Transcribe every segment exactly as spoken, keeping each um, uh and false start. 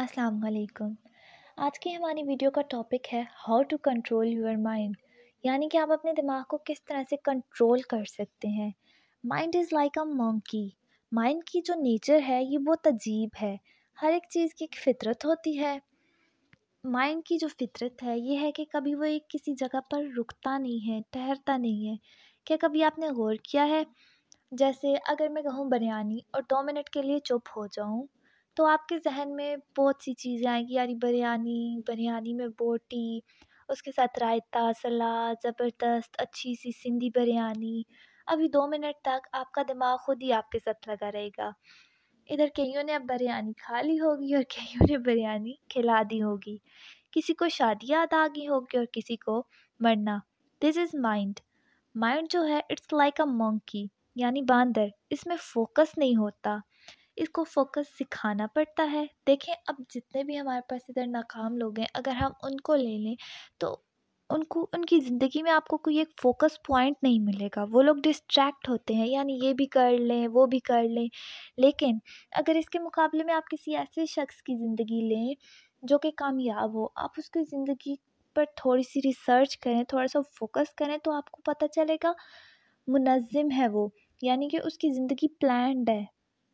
अस्सलाम वालेकुम। आज की हमारी वीडियो का टॉपिक है how to control your mind, यानी कि आप अपने दिमाग को किस तरह से कंट्रोल कर सकते हैं। Mind is like a monkey. Mind की जो नेचर है ये बहुत अजीब है। हर एक चीज़ की एक फितरत होती है। माइंड की जो फितरत है ये है कि कभी वो एक किसी जगह पर रुकता नहीं है, ठहरता नहीं है। क्या कभी आपने गौर किया है, जैसे अगर मैं कहूँ बिरयानी और दो मिनट के लिए चुप हो जाऊँ तो आपके जहन में बहुत सी चीज़ें आएंगी, यानी बिरयानी, बिरयानी में बोटी, उसके साथ रायता, सलाद, ज़बरदस्त अच्छी सी सिंधी बिरयानी। अभी दो मिनट तक आपका दिमाग खुद ही आपके साथ लगा रहेगा। इधर कईयों ने अब बिरयानी खा ली होगी और कईयों ने बिरयानी खिला दी होगी। किसी को शादी याद आ गई होगी और किसी को मरना। This is mind. माइंड जो है इट्स लाइक अ मंकी, यानी बांदर। इसमें फोकस नहीं होता, इसको फोकस सिखाना पड़ता है। देखें, अब जितने भी हमारे पास इधर नाकाम लोग हैं, अगर हम उनको ले लें तो उनको उनकी ज़िंदगी में आपको कोई एक फ़ोकस पॉइंट नहीं मिलेगा। वो लोग डिस्ट्रैक्ट होते हैं, यानी ये भी कर लें वो भी कर लें। लेकिन अगर इसके मुकाबले में आप किसी ऐसे शख्स की ज़िंदगी लें जो कि कामयाब हो, आप उसकी ज़िंदगी पर थोड़ी सी रिसर्च करें, थोड़ा सा फोकस करें, तो आपको पता चलेगा मुनज़्ज़िम है वो, यानी कि उसकी ज़िंदगी प्लान्ड है।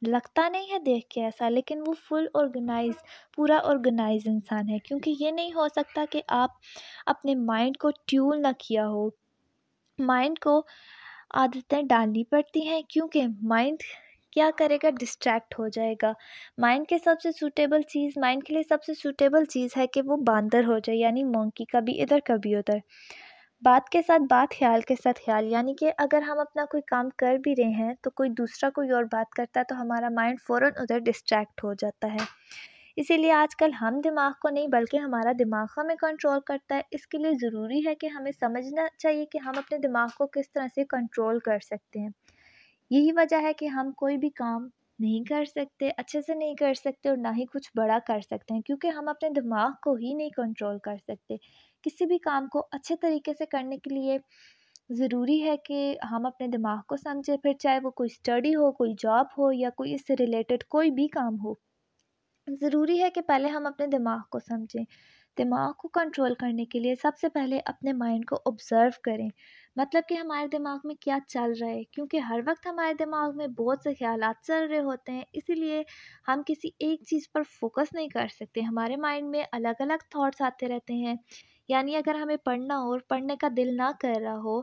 लगता नहीं है देख के ऐसा, लेकिन वो फुल ऑर्गेनाइज, पूरा ऑर्गेनाइज इंसान है। क्योंकि ये नहीं हो सकता कि आप अपने माइंड को ट्यून ना किया हो। माइंड को आदतें डालनी पड़ती हैं, क्योंकि माइंड क्या करेगा, डिस्ट्रैक्ट हो जाएगा। माइंड के सबसे सूटेबल चीज़ माइंड के लिए सबसे सूटेबल चीज़ है कि वो बांदर हो जाए, यानी मंकी, कभी इधर कभी उधर, बात के साथ बात, ख्याल के साथ ख्याल। यानी कि अगर हम अपना कोई काम कर भी रहे हैं तो कोई दूसरा कोई और बात करता है तो हमारा माइंड फ़ौरन उधर डिस्ट्रैक्ट हो जाता है। इसीलिए आजकल हम दिमाग को नहीं बल्कि हमारा दिमाग हमें कंट्रोल करता है। इसके लिए ज़रूरी है कि हमें समझना चाहिए कि हम अपने दिमाग को किस तरह से कंट्रोल कर सकते हैं। यही वजह है कि हम कोई भी काम नहीं कर सकते, अच्छे से नहीं कर सकते, और ना ही कुछ बड़ा कर सकते हैं, क्योंकि हम अपने दिमाग को ही नहीं कंट्रोल कर सकते। किसी भी काम को अच्छे तरीके से करने के लिए ज़रूरी है कि हम अपने दिमाग को समझें, फिर चाहे वो कोई स्टडी हो, कोई जॉब हो, या कोई इससे रिलेटेड कोई भी काम हो। ज़रूरी है कि पहले हम अपने दिमाग को समझें। दिमाग को कंट्रोल करने के लिए सबसे पहले अपने माइंड को ऑब्ज़र्व करें, मतलब कि हमारे दिमाग में क्या चल रहा है, क्योंकि हर वक्त हमारे दिमाग में बहुत से ख्यालात चल रहे होते हैं। इसीलिए हम किसी एक चीज़ पर फोकस नहीं कर सकते। हमारे माइंड में अलग अलग थॉट्स आते रहते हैं, यानी अगर हमें पढ़ना हो और पढ़ने का दिल ना कर रहा हो,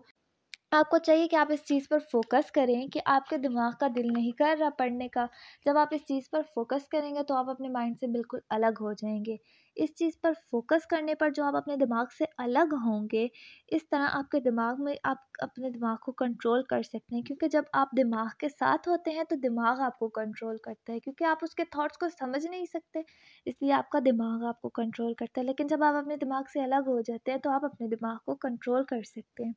आपको चाहिए कि आप इस चीज़ पर फोकस करें कि आपके दिमाग का दिल नहीं कर रहा पढ़ने का। जब आप इस चीज़ पर फोकस करेंगे तो आप अपने माइंड से बिल्कुल अलग हो जाएंगे। इस चीज़ पर फोकस करने पर जो आप अपने दिमाग से अलग होंगे, इस तरह आपके दिमाग में आप अपने दिमाग को कंट्रोल कर सकते हैं। क्योंकि जब आप दिमाग के साथ होते हैं तो दिमाग आपको कंट्रोल करता है, क्योंकि आप उसके थॉट्स को समझ नहीं सकते, इसलिए आपका दिमाग आपको कंट्रोल करता है। लेकिन जब आप अपने दिमाग से अलग हो जाते हैं तो आप अपने दिमाग को कंट्रोल कर सकते हैं।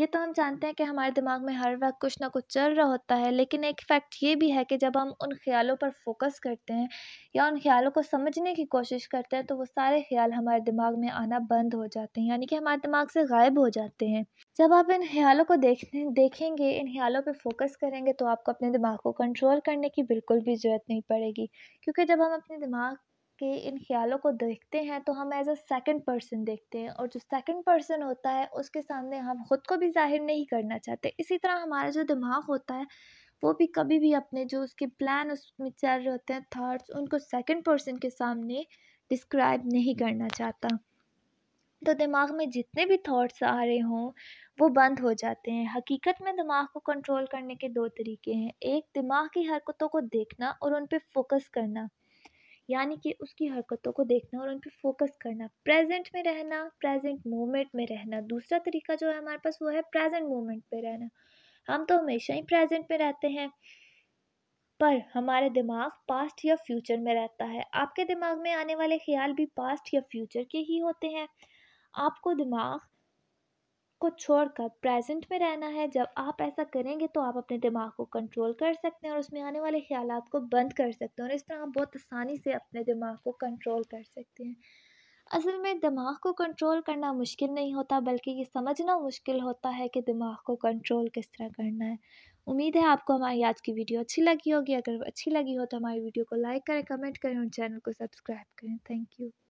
ये तो हम जानते हैं कि हमारे दिमाग में हर वक्त कुछ ना कुछ चल रहा होता है, लेकिन एक फैक्ट ये भी है कि जब हम उन ख्यालों पर फोकस करते हैं या उन ख्यालों को समझने की कोशिश करते हैं तो वो सारे ख्याल हमारे दिमाग में आना बंद हो जाते हैं, यानी कि हमारे दिमाग से गायब हो जाते हैं। जब आप इन ख्यालों को देखने देखेंगे इन ख्यालों पर फोकस करेंगे तो आपको अपने दिमाग को कंट्रोल करने की बिल्कुल भी ज़रूरत नहीं पड़ेगी, क्योंकि जब हम अपने दिमाग कि इन ख्यालों को देखते हैं तो हम एज अ सेकंड पर्सन देखते हैं, और जो सेकंड पर्सन होता है उसके सामने हम ख़ुद को भी जाहिर नहीं करना चाहते। इसी तरह हमारा जो दिमाग होता है वो भी कभी भी अपने जो उसके प्लान उसमें चल रहे होते हैं, थाट्स, उनको सेकंड पर्सन के सामने डिस्क्राइब नहीं करना चाहता। तो दिमाग में जितने भी थॉट्स आ रहे हों वो बंद हो जाते हैं। हकीकत में दिमाग को कंट्रोल करने के दो तरीके हैं, एक दिमाग की हरकतों को देखना और उन पर फोकस करना, यानी कि उसकी हरकतों को देखना और उन पर फोकस करना, प्रेजेंट में रहना, प्रेजेंट मोमेंट में रहना। दूसरा तरीका जो है हमारे पास वो है प्रेजेंट मोमेंट पे रहना। हम तो हमेशा ही प्रेजेंट में रहते हैं, पर हमारे दिमाग पास्ट या फ्यूचर में रहता है। आपके दिमाग में आने वाले ख्याल भी पास्ट या फ्यूचर के ही होते हैं। आपको दिमाग को छोड़कर प्रेजेंट में रहना है। जब आप ऐसा करेंगे तो आप अपने दिमाग को कंट्रोल कर सकते हैं और उसमें आने वाले ख्यालात को बंद कर सकते हैं, और इस तरह आप बहुत आसानी से अपने दिमाग को कंट्रोल कर सकते हैं। असल में दिमाग को कंट्रोल करना मुश्किल नहीं होता, बल्कि ये समझना मुश्किल होता है कि दिमाग को कंट्रोल किस तरह करना है। उम्मीद है आपको हमारी आज की वीडियो अच्छी लगी होगी। अगर अच्छी लगी हो तो हमारी वीडियो को लाइक करें, कमेंट करें और चैनल को सब्सक्राइब करें। Thank you.